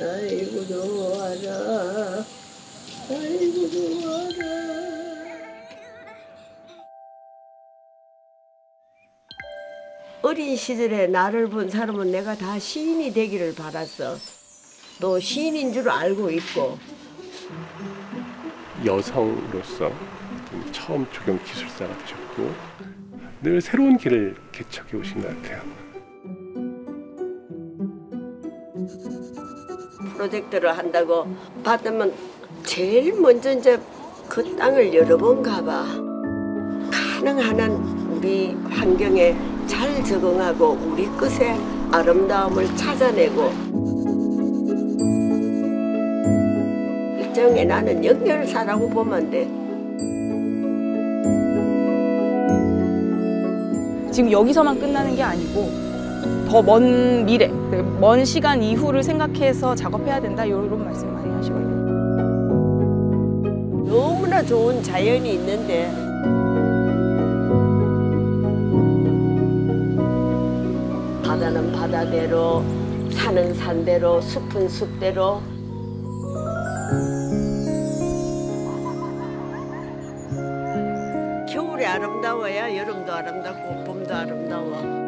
아이고 좋아라 아이고 좋아라. 어린 시절에 나를 본 사람은 내가 다 시인이 되기를 바랐어. 또 시인인 줄 알고 있고. 여성으로서 처음 조경 기술사가 되셨고 늘 새로운 길을 개척해 오신 것 같아요. 프로젝트를 한다고 받으면 제일 먼저 이제 그 땅을 여러 번 가봐. 가능한 한 우리 환경에 잘 적응하고 우리 것의 아름다움을 찾아내고. 일종의 나는 연결사라고 보면 돼. 지금 여기서만 끝나는 게 아니고 더 먼 미래, 먼 시간 이후를 생각해서 작업해야 된다 이런 말씀 많이 하시거든요. 너무나 좋은 자연이 있는데 바다는 바다대로, 산은 산대로, 숲은 숲대로. 겨울이 아름다워야 여름도 아름답고 봄도 아름다워.